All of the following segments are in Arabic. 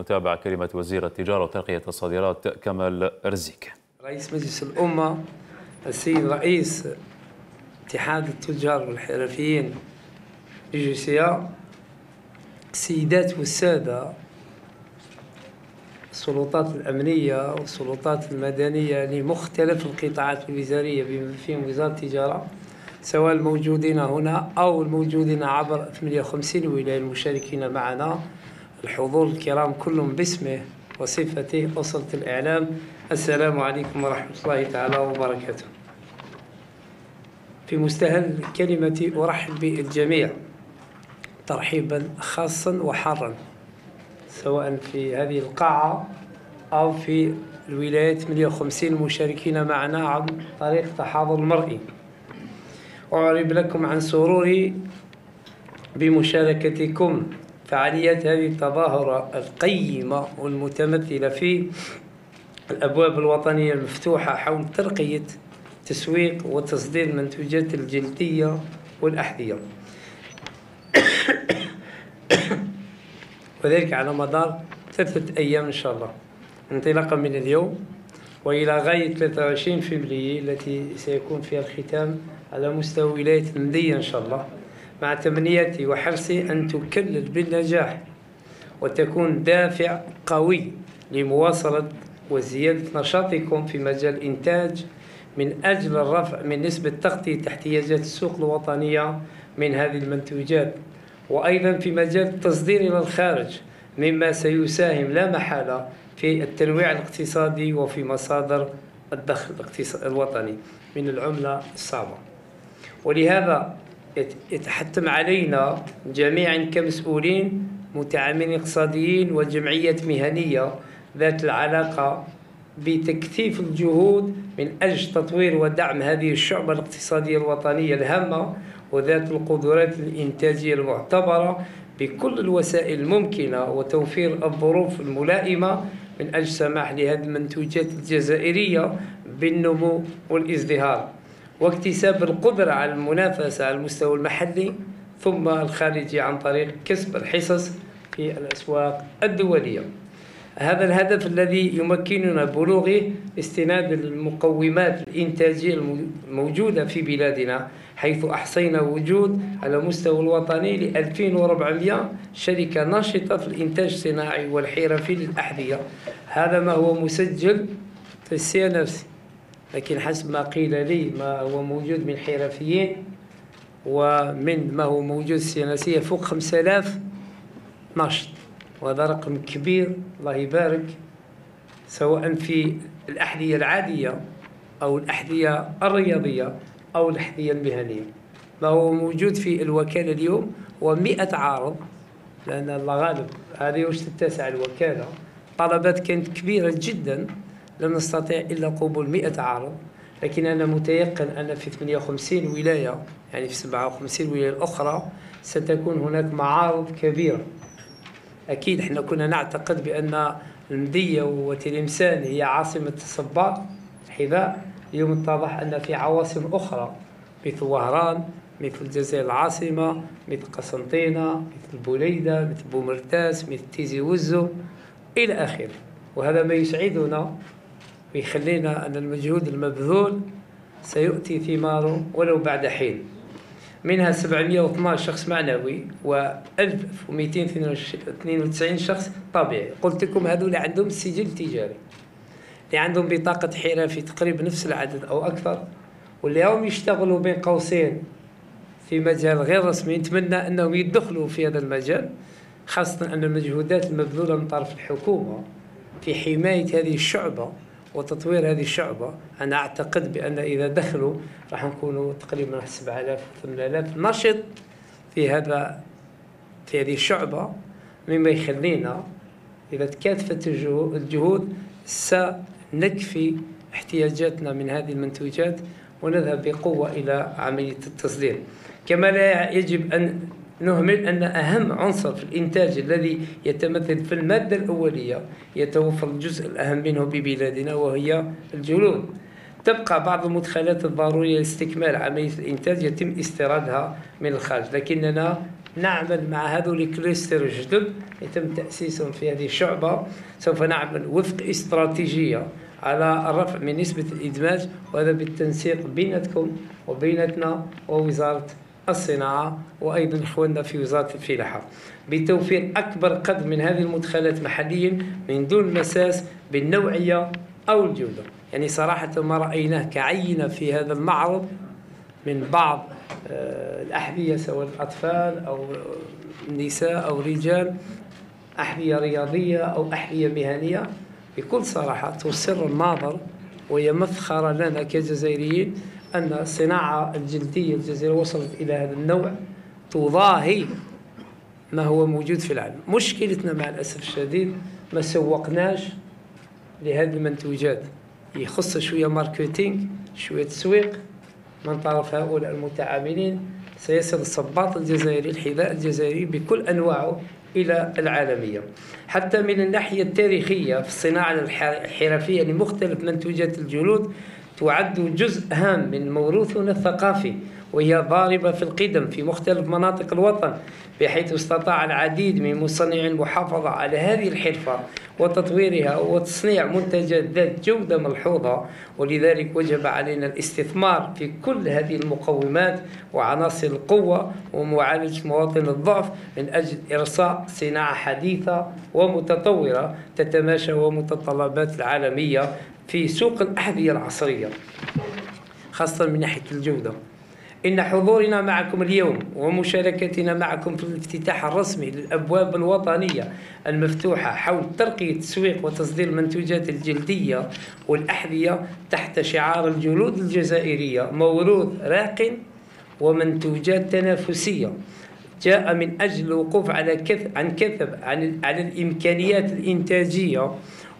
نتابع كلمة وزير التجارة وترقية الصادرات كمال رزيك. رئيس مجلس الأمة السيد رئيس اتحاد التجار والحرفيين الجيسية، السيدات والسادة، السلطات الأمنية والسلطات المدنية لمختلف القطاعات الوزارية بما فيهم وزارة التجارة، سواء الموجودين هنا أو الموجودين عبر 58 ولاية المشاركين معنا، الحضور الكرام كلهم باسمه وصفته أسرة الإعلام، السلام عليكم ورحمة الله تعالى وبركاته. في مستهل كلمتي أرحب بالجميع ترحيبا خاصا وحارا، سواء في هذه القاعة أو في الولايات 58 مشاركين معنا عن طريق تحاضر مرئي. أعرب لكم عن سروري بمشاركتكم فعاليات هذه التظاهرة القيمة والمتمثلة في الأبواب الوطنية المفتوحة حول ترقية تسويق وتصدير المنتوجات الجلدية والأحذية، وذلك على مدار 3 أيام إن شاء الله، انطلاقا من اليوم وإلى غاية 23 فبراير التي سيكون فيها الختام على مستوى ولاية المدية إن شاء الله، مع تمنياتي وحرصي أن تكلل بالنجاح وتكون دافع قوي لمواصلة وزيادة نشاطكم في مجال الإنتاج من أجل الرفع من نسبة تغطية احتياجات السوق الوطنية من هذه المنتوجات، وأيضا في مجال التصدير إلى الخارج، مما سيساهم لا محالة في التنويع الاقتصادي وفي مصادر الدخل الوطني من العملة الصعبة. ولهذا يتحتم علينا جميعا كمسؤولين متعاملين اقتصاديين وجمعيات مهنية ذات العلاقة بتكثيف الجهود من أجل تطوير ودعم هذه الشعبة الاقتصادية الوطنية الهامة وذات القدرات الإنتاجية المعتبرة بكل الوسائل الممكنة، وتوفير الظروف الملائمة من أجل سماح لهذه المنتوجات الجزائرية بالنمو والازدهار واكتساب القدرة على المنافسة على المستوى المحلي ثم الخارجي عن طريق كسب الحصص في الأسواق الدولية. هذا الهدف الذي يمكننا بلوغه استناد المقومات الإنتاجية الموجودة في بلادنا، حيث أحصينا وجود على مستوى الوطني ل 2400 شركة ناشطة في الإنتاج الصناعي والحرفي للأحذية، هذا ما هو مسجل في السي ان افس، لكن حسب ما قيل لي ما هو موجود من حرفيين ومن ما هو موجود السيناسية فوق 5000 ناشط، وهذا رقم كبير الله يبارك، سواء في الأحذية العادية أو الأحذية الرياضية أو الأحذية المهنية. ما هو موجود في الوكالة اليوم هو 100 عارض، لأن الله غالب هذه واش تتسع الوكالة، طلبات كانت كبيرة جدا لم نستطيع إلا قبول 100 عارض، لكن أنا متيقن أن في 58 ولاية يعني في 57 ولاية الأخرى ستكون هناك معارض كبيرة. أكيد إحنا كنا نعتقد بأن المدية وتلمسان هي عاصمة الصباط الحذاء، اليوم اتضح أن في عواصم أخرى مثل وهران، مثل الجزائر العاصمة، مثل قسنطينة، مثل بوليدة، مثل بومرتاس، مثل تيزي وزو إلى آخره، وهذا ما يسعدنا ويخلينا أن المجهود المبذول سيؤتي ثماره ولو بعد حين، منها 712 شخص معنوي و1292 شخص طبيعي. قلت لكم هذول عندهم سجل تجاري، اللي عندهم بطاقة حرفي تقريبا نفس العدد أو أكثر، واللي هم يشتغلوا بين قوسين في مجال غير رسمي، نتمنى أنهم يدخلوا في هذا المجال، خاصة أن المجهودات المبذولة من طرف الحكومة في حماية هذه الشعبة وتطوير هذه الشعبة، أنا أعتقد بأن إذا دخلوا راح نكونوا تقريبا 7000 و8000 نشط في هذه الشعبة، مما يخلينا إذا تكاتفت الجهود سنكفي احتياجاتنا من هذه المنتوجات ونذهب بقوة إلى عملية التصدير. كما لا يجب أن نهمل أن أهم عنصر في الإنتاج الذي يتمثل في المادة الأولية يتوفر الجزء الأهم منه ببلادنا وهي الجلود، تبقى بعض المدخلات الضرورية لاستكمال عملية الإنتاج يتم استيرادها من الخارج، لكننا نعمل مع هذول كليستر جدد يتم تأسيسهم في هذه الشعبة. سوف نعمل وفق استراتيجية على الرفع من نسبة الإدماج، وهذا بالتنسيق بينتكم وبينتنا ووزارة الصناعة وأيضا إخواننا في وزارة الفلاحة، بتوفير أكبر قدر من هذه المدخلات محليا من دون مساس بالنوعية أو الجودة. يعني صراحة ما رأيناه كعينة في هذا المعرض من بعض الأحذية، سواء الأطفال أو النساء أو رجال، أحذية رياضية أو أحذية مهنية، بكل صراحة تسر الناظر وهي مفخرة لنا كجزائريين أن الصناعة الجلدية الجزائرية وصلت إلى هذا النوع تضاهي ما هو موجود في العالم. مشكلتنا مع الأسف الشديد ما سوقناش لهذه المنتوجات، يخص شوية ماركتينج، شوية تسويق من طرف هؤلاء المتعاملين. سيصل الصباط الجزائري، الحذاء الجزائري بكل أنواعه إلى العالمية. حتى من الناحية التاريخية في الصناعة الحرفية لمختلف منتوجات الجلود تعد جزء هام من موروثنا الثقافي، وهي ضاربة في القدم في مختلف مناطق الوطن، بحيث استطاع العديد من مصنعي المحافظة على هذه الحرفة وتطويرها وتصنيع منتجات ذات جودة ملحوظة. ولذلك وجب علينا الاستثمار في كل هذه المقومات وعناصر القوة ومعالجة مواطن الضعف من أجل إرساء صناعة حديثة ومتطورة تتماشى ومتطلبات العالمية في سوق الأحذية العصرية، خاصة من ناحية الجودة. إن حضورنا معكم اليوم ومشاركتنا معكم في الافتتاح الرسمي للأبواب الوطنية المفتوحة حول ترقية التسويق وتصدير المنتوجات الجلدية والأحذية تحت شعار الجلود الجزائرية موروث راق ومنتوجات تنافسية، جاء من أجل الوقوف على كثب عن الإمكانيات الإنتاجية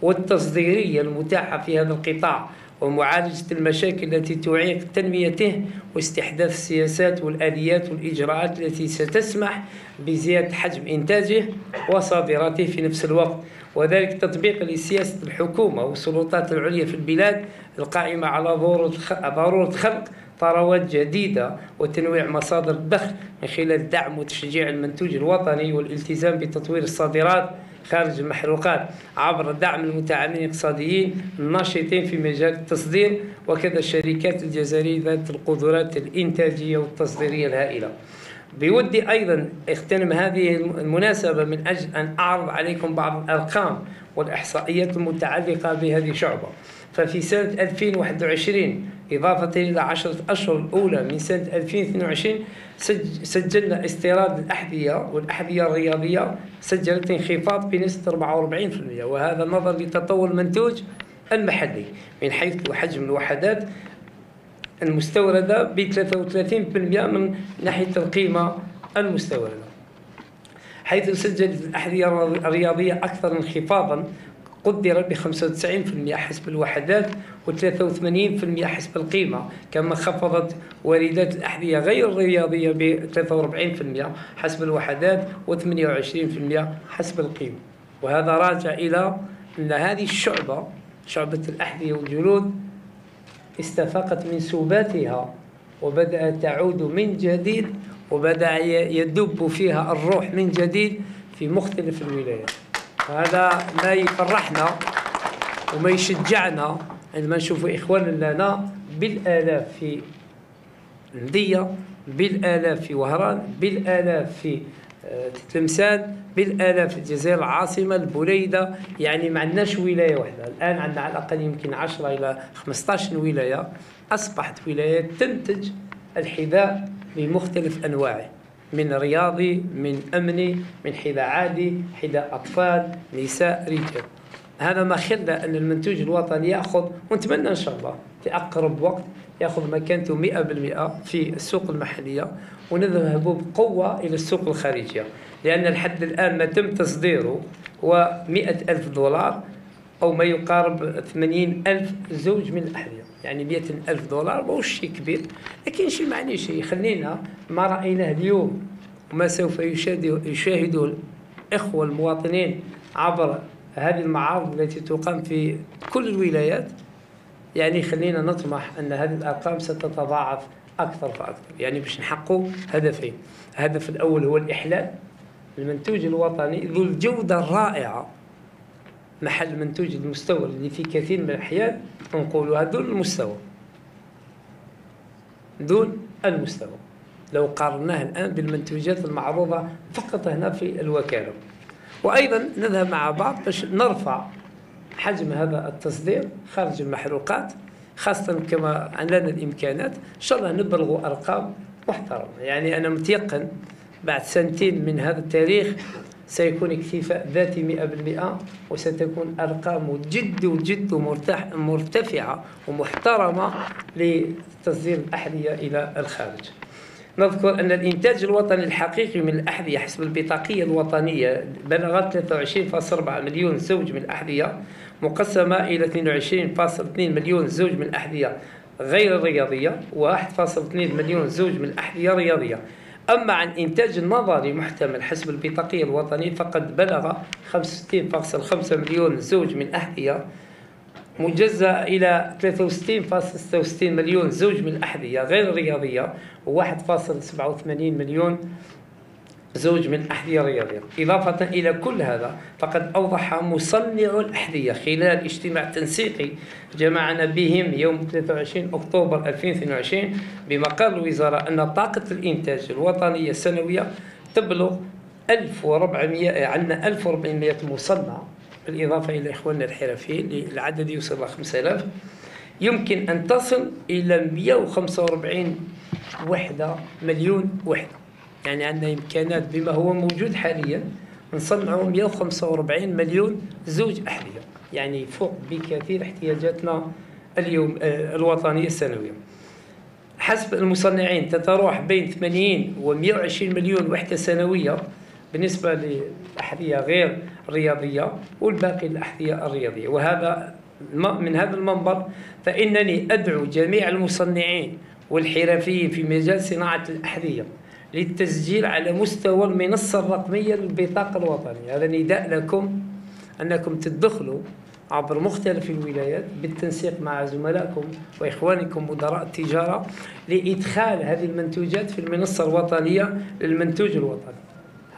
والتصديرية المتاحة في هذا القطاع، ومعالجة المشاكل التي تعيق تنميته، واستحداث السياسات والآليات والإجراءات التي ستسمح بزيادة حجم إنتاجه وصادراته في نفس الوقت، وذلك تطبيقا لسياسة الحكومة والسلطات العليا في البلاد القائمة على ضرورة خلق ثروات جديدة وتنويع مصادر الدخل من خلال دعم وتشجيع المنتوج الوطني والالتزام بتطوير الصادرات خارج المحروقات عبر دعم المتعاملين الاقتصاديين الناشطين في مجال التصدير، وكذا الشركات الجزائرية ذات القدرات الإنتاجية والتصديرية الهائلة. بودي أيضا اغتنم هذه المناسبة من أجل أن أعرض عليكم بعض الأرقام والإحصائيات المتعلقة بهذه الشعبة. ففي سنة 2021 إضافة إلى 10 أشهر الأولى من سنة 2022 سجلنا استيراد الأحذية والأحذية الرياضية، سجلت انخفاض بنسبة 44%، وهذا نظرا لتطور المنتوج المحلي من حيث حجم الوحدات المستوردة ب 33% من ناحية القيمة المستوردة، حيث سجلت الأحذية الرياضية أكثر انخفاضا، قدر ب 95% حسب الوحدات و83% حسب القيمة، كما خفضت واردات الأحذية غير الرياضية ب 43% حسب الوحدات و28% حسب القيمة. وهذا راجع إلى أن هذه الشعبة، شعبة الأحذية والجلود، استفاقت من سباتها وبدأت تعود من جديد، وبدأ يدب فيها الروح من جديد في مختلف الولايات. هذا ما يفرحنا وما يشجعنا عندما نشوفوا إخواننا لنا بالآلاف في المدية، بالآلاف في وهران، بالآلاف في تلمسان، بالآلاف في الجزائر العاصمة، البوليدة. يعني ما عندناش ولاية واحدة، الآن عندنا على الأقل يمكن 10 إلى 15 ولاية أصبحت ولايات تنتج الحذاء بمختلف أنواعه، من رياضي، من أمني، من حذاء عادي، حذاء أطفال، نساء، رجال. هذا ما خلى أن المنتوج الوطني يأخذ، ونتمنى إن شاء الله في أقرب وقت يأخذ مكانته 100% في السوق المحلية، ونذهب بقوة إلى السوق الخارجية، لأن الحد الآن ما تم تصديره هو $100,000 أو ما يقارب 80,000 زوج من الأحذية. يعني $100,000 ماهوش شيء كبير، لكن شيء معني شيء. خلينا ما رأيناه اليوم وما سوف يشاهده الإخوة المواطنين عبر هذه المعارض التي تقام في كل الولايات، يعني خلينا نطمح أن هذه الأرقام ستتضاعف اكثر فاكثر، يعني باش نحققوا هدفين. الهدف الاول هو الاحلال المنتوج الوطني ذو الجوده الرائعه محل منتوج المستورد، اللي في كثير من الاحيان نقولوا هذول المستوى دون المستوى. لو قارناه الان بالمنتوجات المعروضه فقط هنا في الوكاله. وايضا نذهب مع بعض باش نرفع حجم هذا التصدير خارج المحروقات، خاصه كما عندنا الامكانات. ان شاء الله نبلغوا ارقام محترمه، يعني انا متيقن بعد سنتين من هذا التاريخ سيكون اكتفاء ذاتي 100%، وستكون ارقام جد مرتفعه ومحترمه لتصدير الاحذيه الى الخارج. نذكر أن الإنتاج الوطني الحقيقي من الأحذية حسب البطاقية الوطنية بلغ 23.4 مليون زوج من الأحذية، مقسمة إلى 22.2 مليون زوج من الأحذية غير الرياضية و1.2 مليون زوج من الأحذية الرياضية. أما عن إنتاج النظري محتمل حسب البطاقية الوطنية فقد بلغ 65.5 مليون زوج من الأحذية، مجزأ إلى 63.66 مليون زوج من الأحذية غير الرياضية و1.87 مليون زوج من الأحذية الرياضية. إضافة إلى كل هذا فقد أوضح مصنع الأحذية خلال اجتماع تنسيقي جمعنا بهم يوم 23 أكتوبر 2022 بمقال الوزارة أن طاقة الإنتاج الوطنية السنوية تبلغ 1400، عندنا 1400 مصنع بالإضافة إلى إخواننا الحرفيين، العدد يوصل إلى 5000. يمكن أن تصل إلى 145 وحدة مليون وحدة، يعني عندنا إمكانات بما هو موجود حاليا نصنعوا 145 مليون زوج أحذية، يعني فوق بكثير احتياجاتنا اليوم الوطنية السنوية. حسب المصنعين تتراوح بين 80 و120 مليون وحدة سنوية بالنسبة للأحذية غير الرياضية والباقي الأحذية الرياضية. وهذا من هذا المنبر فإنني أدعو جميع المصنعين والحرفيين في مجال صناعة الأحذية للتسجيل على مستوى المنصة الرقمية للبطاقة الوطنية. هذا نداء لكم أنكم تدخلوا عبر مختلف الولايات بالتنسيق مع زملائكم وإخوانكم مدراء التجارة لإدخال هذه المنتوجات في المنصة الوطنية للمنتوج الوطني،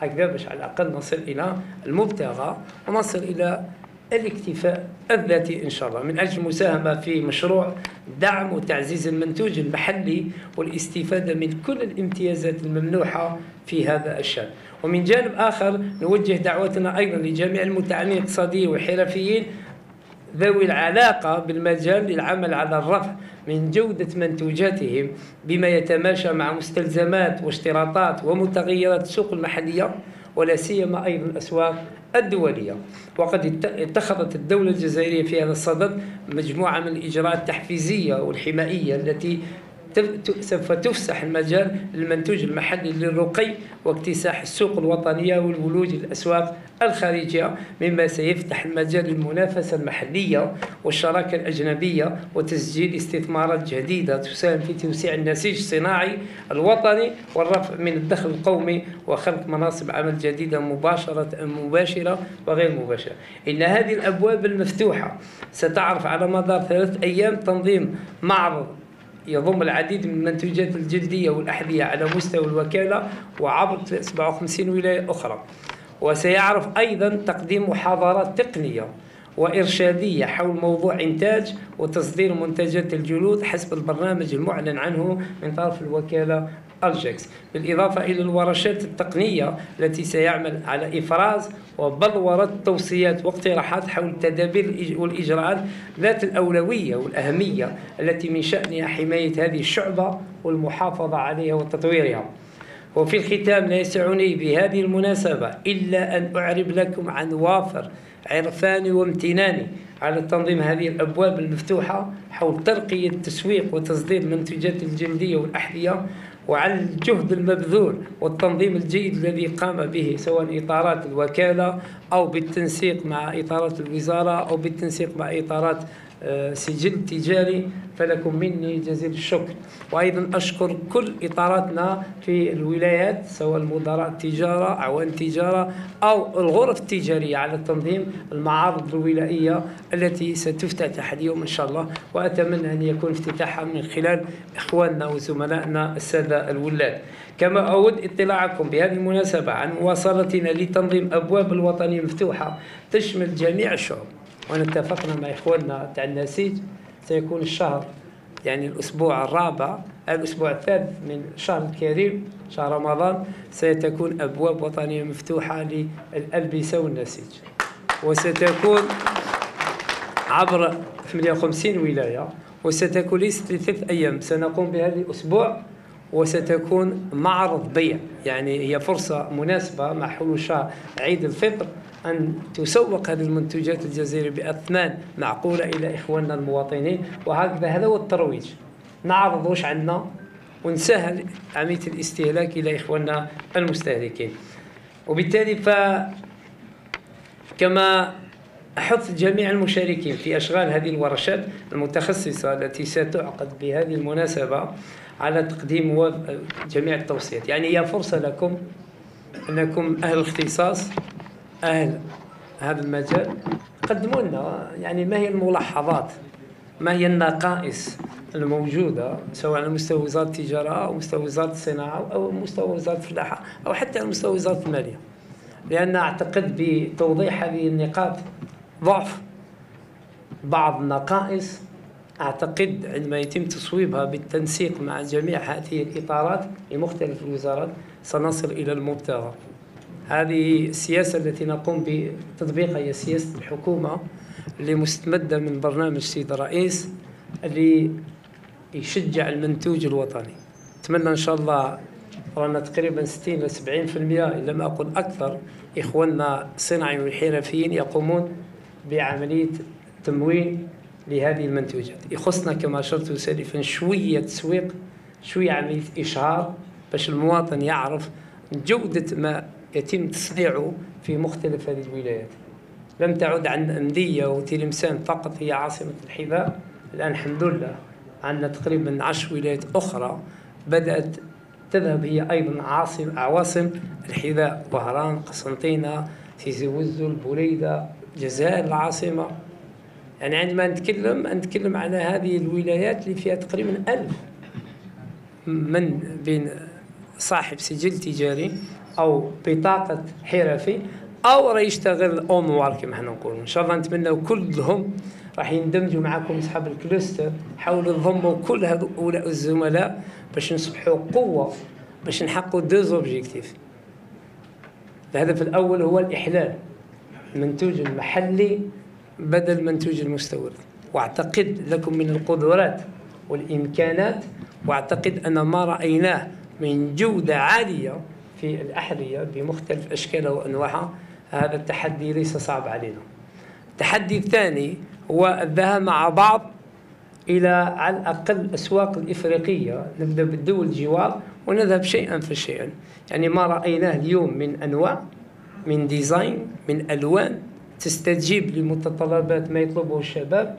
هكذا باش على الأقل نصل إلى المبتغى ونصل إلى الاكتفاء الذاتي إن شاء الله، من أجل المساهمة في مشروع دعم وتعزيز المنتوج المحلي والاستفادة من كل الامتيازات الممنوحة في هذا الشأن. ومن جانب آخر نوجه دعوتنا أيضا لجميع المتعاملين الاقتصاديين والحرفيين ذوي العلاقة بالمجال للعمل على الرفع من جودة منتوجاتهم بما يتماشى مع مستلزمات واشتراطات ومتغيرات السوق المحلية ولا سيما أيضا الأسواق الدولية. وقد اتخذت الدولة الجزائرية في هذا الصدد مجموعة من الإجراءات التحفيزية والحمائية التي سوف تفسح المجال للمنتوج المحلي للرقي واكتساح السوق الوطنية والولوج للأسواق الخارجية، مما سيفتح المجال للمنافسة المحلية والشراكة الأجنبية وتسجيل استثمارات جديدة تساهم في توسيع النسيج الصناعي الوطني والرفع من الدخل القومي وخلق مناصب عمل جديدة مباشرة وغير مباشرة. إن هذه الأبواب المفتوحة ستعرف على مدار 3 أيام تنظيم معرض يضم العديد من المنتوجات الجلدية والأحذية على مستوى الوكالة وعبر 57 ولاية أخرى. وسيعرف أيضا تقديم محاضرات تقنية وإرشادية حول موضوع إنتاج وتصدير منتجات الجلود حسب البرنامج المعلن عنه من طرف الوكالة الجيكس، بالإضافة إلى الورشات التقنية التي سيعمل على إفراز وبلورة توصيات واقتراحات حول التدابير والإجراءات ذات الأولوية والأهمية التي من شأنها حماية هذه الشعبة والمحافظة عليها وتطويرها. وفي الختام لا يسعني بهذه المناسبة إلا أن أعرب لكم عن وافر عرفاني وامتناني على تنظيم هذه الأبواب المفتوحة حول ترقية التسويق وتصدير المنتجات الجلدية والأحذية، وعلى الجهد المبذول والتنظيم الجيد الذي قام به سواء إطارات الوكالة أو بالتنسيق مع إطارات الوزارة أو بالتنسيق مع إطارات سجل تجاري، فلكم مني جزيل الشكر. وأيضا أشكر كل إطاراتنا في الولايات، سواء المدراء التجارة، أعوان التجارة، أو الغرف التجارية، على تنظيم المعارض الولائية التي ستفتتح اليوم إن شاء الله، وأتمنى أن يكون افتتاحها من خلال إخواننا وزملائنا السادة الولاد. كما أود اطلاعكم بهذه المناسبة عن مواصلتنا لتنظيم أبواب الوطنية المفتوحة تشمل جميع الشعوب، ونتفقنا مع إخواننا تاع النسيج سيكون الشهر، يعني الأسبوع الرابع، الأسبوع الثالث من شهر الكريم، شهر رمضان، ستكون أبواب وطنية مفتوحة للألبسة والنسيج، وستكون عبر 58 ولاية، وستكون ليست لثلاث أيام، سنقوم بهذا الأسبوع، وستكون معرض بيع، يعني هي فرصة مناسبة مع حلول شهر عيد الفطر أن تسوق هذه المنتجات الجزائرية بأثمان معقولة إلى إخواننا المواطنين، وهكذا هذا هو الترويج، نعرض واش عندنا ونسهل عملية الاستهلاك إلى إخواننا المستهلكين. وبالتالي كما أحث جميع المشاركين في أشغال هذه الورشات المتخصصة التي ستعقد بهذه المناسبة على تقديم جميع التوصيات، يعني هي فرصة لكم أنكم أهل الاختصاص، أهل هذا المجال، قدموا لنا يعني ما هي الملاحظات، ما هي النقائص الموجودة سواء على مستوى وزارة التجارة أو مستوى وزارة الصناعة أو مستوى وزارة الفلاحة أو حتى على مستوى وزارة المالية، لأن أعتقد بتوضيح هذه النقاط ضعف بعض النقائص، أعتقد عندما يتم تصويبها بالتنسيق مع جميع هذه الإطارات لمختلف الوزارات سنصل إلى المبتغى. هذه السياسة التي نقوم بتطبيقها هي سياسة الحكومة اللي مستمدة من برنامج السيد الرئيس اللي يشجع المنتوج الوطني. أتمنى إن شاء الله، رانا تقريبا 60 إلى 70% إلا ما أقول أكثر إخواننا الصناعيين والحرفيين يقومون بعملية تموين لهذه المنتوجات. يخصنا كما أشرت سالفا شوية تسويق، شوية عملية إشهار باش المواطن يعرف جودة ما يتم تصنيعه في مختلف هذه الولايات. لم تعد عن المدية وتلمسان فقط هي عاصمة الحذاء، الآن الحمد لله عندنا تقريبا 10 ولايات أخرى بدأت تذهب هي أيضا عواصم الحذاء، وهران، قسنطينة، سيزي وزل، بوليدة، الجزائر العاصمة. يعني عندما نتكلم على هذه الولايات اللي فيها تقريبا 1000 من بين صاحب سجل تجاري أو بطاقة حرفي أو راه يشتغل أوموار كما حنا نقولوا. إن شاء الله نتمناو كلهم راح يندمجوا معكم أصحاب الكليستر، حاولوا تضموا كل هؤلاء الزملاء باش نصبحوا قوة، باش نحققوا دو زوبجيكتيف. الهدف الأول هو الإحلال المنتوج المحلي بدل المنتوج المستورد، وأعتقد لكم من القدرات والإمكانات، وأعتقد أن ما رأيناه من جودة عالية في الأحذية بمختلف أشكالها وأنواعها هذا التحدي ليس صعب علينا. التحدي الثاني هو الذهاب مع بعض إلى على الأقل الأسواق الإفريقية، نبدأ بالدول الجوار ونذهب شيئا فشيئا. يعني ما رأيناه اليوم من أنواع، من ديزاين، من ألوان تستجيب لمتطلبات ما يطلبه الشباب،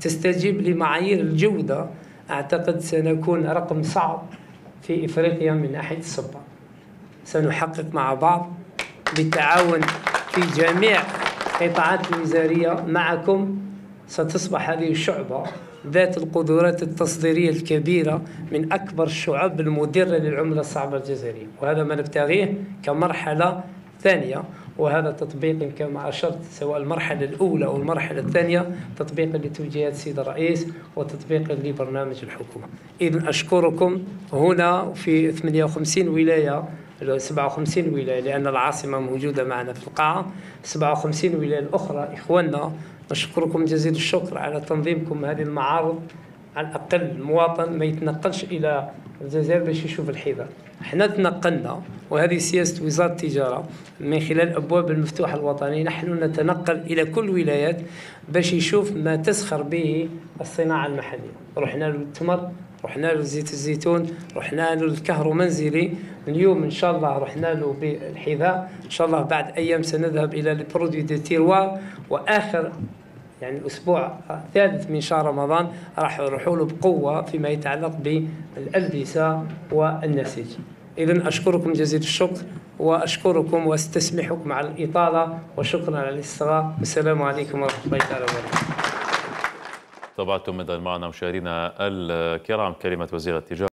تستجيب لمعايير الجودة، أعتقد سنكون رقم صعب في إفريقيا من ناحية الصباط. سنحقق مع بعض بالتعاون في جميع قطاعات الوزارية معكم، ستصبح هذه الشعبة ذات القدرات التصديرية الكبيرة من أكبر الشعب المدرة للعملة الصعبة الجزائرية، وهذا ما نبتغيه كمرحلة ثانية، وهذا تطبيق كما أشرت سواء المرحلة الأولى أو المرحلة الثانية، تطبيق لتوجيهات السيد الرئيس وتطبيق لبرنامج الحكومة. إذن أشكركم هنا في 58 ولاية، 57 ولاية لأن العاصمة موجودة معنا في القاعة، 57 ولاية الأخرى إخواننا، نشكركم جزيل الشكر على تنظيمكم هذه المعارض. على الأقل المواطن ما يتنقلش إلى الجزائر باش يشوف الحذاء، احنا تنقلنا، وهذه سياسة وزارة التجارة من خلال الأبواب المفتوحة الوطنية، نحن نتنقل إلى كل ولايات باش يشوف ما تسخر به الصناعة المحلية. رحنا للتمر، رحنا له زيت الزيتون، رحنا له الكهرو منزلي، اليوم إن شاء الله رحنا له بالحذاء، إن شاء الله بعد أيام سنذهب إلى البروديو دي تيروار، وآخر يعني الأسبوع الثالث من شهر رمضان راح يروحوا له بقوة فيما يتعلق بالألبسة والنسيج. إذن أشكركم جزيل الشكر وأشكركم واستسمحكم على الإطالة وشكرا على الاستغاثة والسلام عليكم ورحمة الله تعالى وبركاته. طبعتم إذا معنا مشاهدينا الكرام كلمة وزير التجارة.